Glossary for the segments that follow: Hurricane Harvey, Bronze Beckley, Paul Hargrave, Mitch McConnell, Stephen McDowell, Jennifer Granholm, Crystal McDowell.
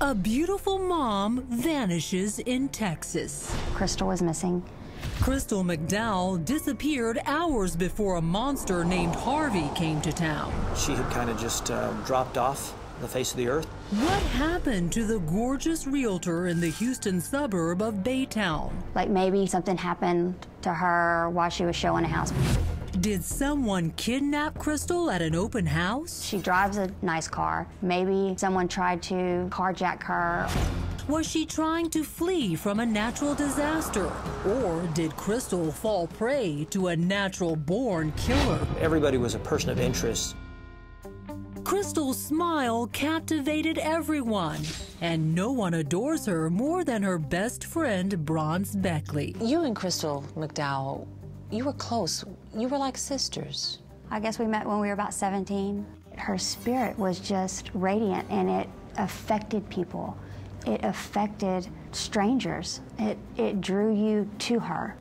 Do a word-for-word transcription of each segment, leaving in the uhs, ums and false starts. A beautiful mom vanishes in Texas. Crystal was missing. Crystal McDowell disappeared hours before a monster named Harvey came to town. She had kind of just uh, dropped off the face of the earth. What happened to the gorgeous realtor in the Houston suburb of Baytown? Like maybe something happened to her while she was showing a house. Did someone kidnap Crystal at an open house? She drives a nice car. Maybe someone tried to carjack her. Was she trying to flee from a natural disaster? Or did Crystal fall prey to a natural-born killer? Everybody was a person of interest. Crystal's smile captivated everyone, and no one adores her more than her best friend, Bronze Beckley. You and Crystal McDowell, you were close. You were like sisters. I guess we met when we were about seventeen. Her spirit was just radiant, and it affected people. It affected strangers. It, it drew you to her.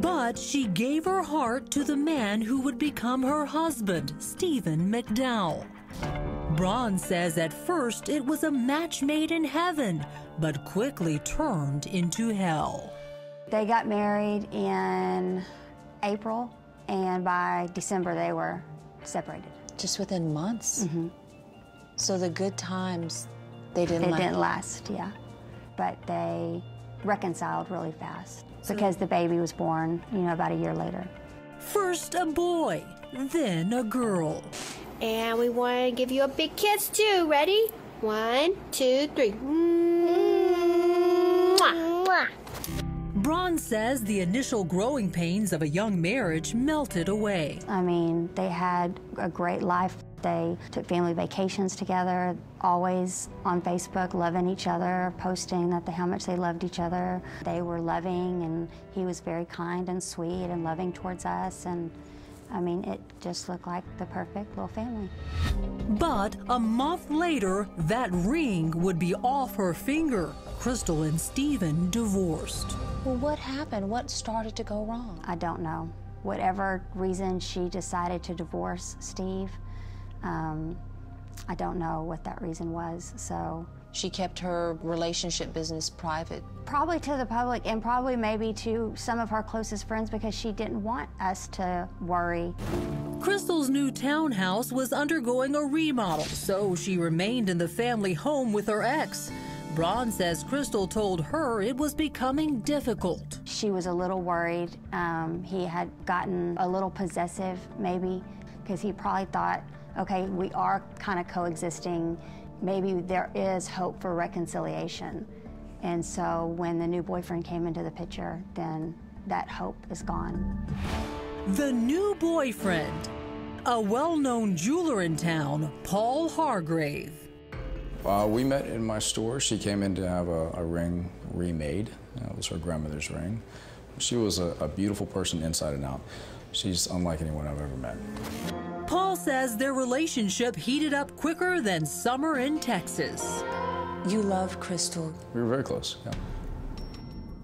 But she gave her heart to the man who would become her husband, Stephen McDowell. Bronze says at first it was a match made in heaven, but quickly turned into hell. They got married in April, and by December they were separated. Just within months? Mm-hmm. So the good times, They didn't, it didn't last, yeah. But they reconciled really fast because the baby was born, you know, about a year later. First a boy, then a girl. And we want to give you a big kiss too. Ready? One, two, three. Mwah. Bronze says the initial growing pains of a young marriage melted away. I mean, they had a great life. They took family vacations together, always on Facebook, loving each other, posting that the, how much they loved each other. They were loving, and he was very kind and sweet and loving towards us. And I mean, it just looked like the perfect little family. But a month later, that ring would be off her finger. Crystal and Stephen divorced. Well, what happened? What started to go wrong? I don't know. Whatever reason she decided to divorce Steve, Um, I don't know what that reason was, so. She kept her relationship business private? Probably to the public, and probably maybe to some of her closest friends, because she didn't want us to worry. Crystal's new townhouse was undergoing a remodel, so she remained in the family home with her ex. Bronze says Crystal told her it was becoming difficult. She was a little worried. Um, he had gotten a little possessive, maybe, because he probably thought, okay, we are kind of coexisting. Maybe there is hope for reconciliation. And so when the new boyfriend came into the picture, then that hope is gone. The new boyfriend, a well-known jeweler in town, Paul Hargrave. Uh, we met in my store. She came in to have a, a ring remade. It was her grandmother's ring. She was a, a beautiful person inside and out. She's unlike anyone I've ever met. Paul says their relationship heated up quicker than summer in Texas. You love Crystal. We were very close, yeah.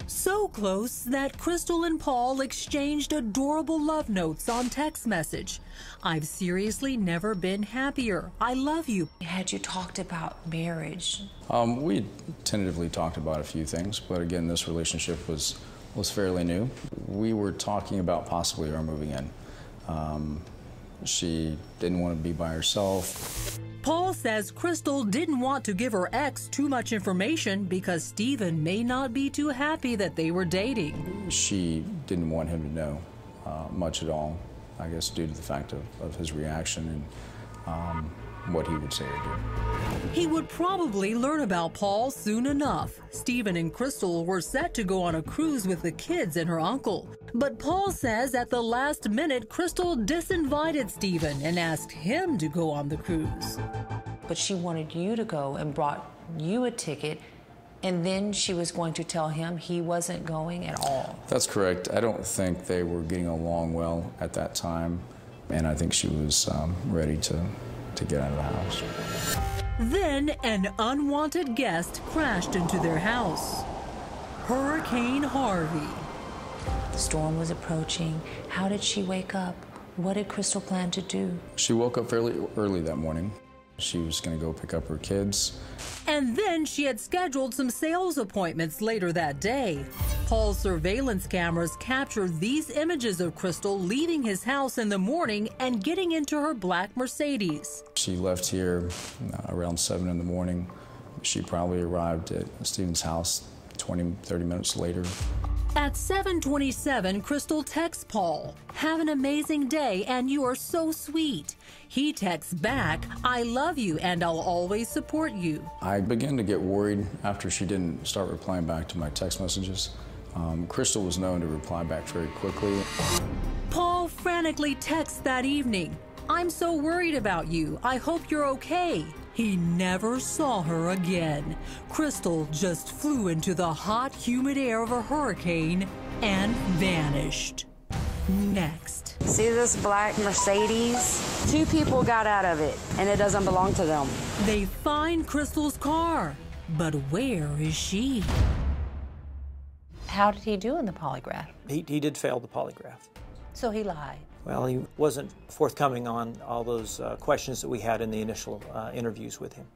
So close that Crystal and Paul exchanged adorable love notes on text message. I've seriously never been happier. I love you. Had you talked about marriage? Um, we tentatively talked about a few things, but again, this relationship was, was fairly new. We were talking about possibly our moving in. Um, She didn't want to be by herself. Paul says Crystal didn't want to give her ex too much information because Stephen may not be too happy that they were dating. She didn't want him to know uh, much at all, I guess due to the fact of, of his reaction and um, what he would say or do. He would probably learn about Paul soon enough. Stephen and Crystal were set to go on a cruise with the kids and her uncle. But Paul says at the last minute, Crystal disinvited Stephen and asked him to go on the cruise. But she wanted you to go and brought you a ticket, and then she was going to tell him he wasn't going at all. That's correct. I don't think they were getting along well at that time, and I think she was um, ready to to get out of the house. Then an unwanted guest crashed into their house. Hurricane Harvey. The storm was approaching. How did she wake up? What did Crystal plan to do? She woke up fairly early that morning. She was going to go pick up her kids. And then she had scheduled some sales appointments later that day. Paul's surveillance cameras captured these images of Crystal leaving his house in the morning and getting into her black Mercedes. She left here uh, around seven in the morning. She probably arrived at Stephen's house twenty, thirty minutes later. At seven twenty-seven, Crystal texts Paul, "Have an amazing day and you are so sweet." He texts back, "I love you and I'll always support you." I began to get worried after she didn't start replying back to my text messages. Um, Crystal was known to reply back very quickly. Paul frantically texts that evening, "I'm so worried about you. I hope you're okay." He never saw her again. Crystal just flew into the hot, humid air of a hurricane and vanished. Next. See this black Mercedes? Two people got out of it, and it doesn't belong to them. They find Crystal's car, but where is she? How did he do in the polygraph? He, he did fail the polygraph. So he lied. Well, he wasn't forthcoming on all those uh, questions that we had in the initial uh, interviews with him.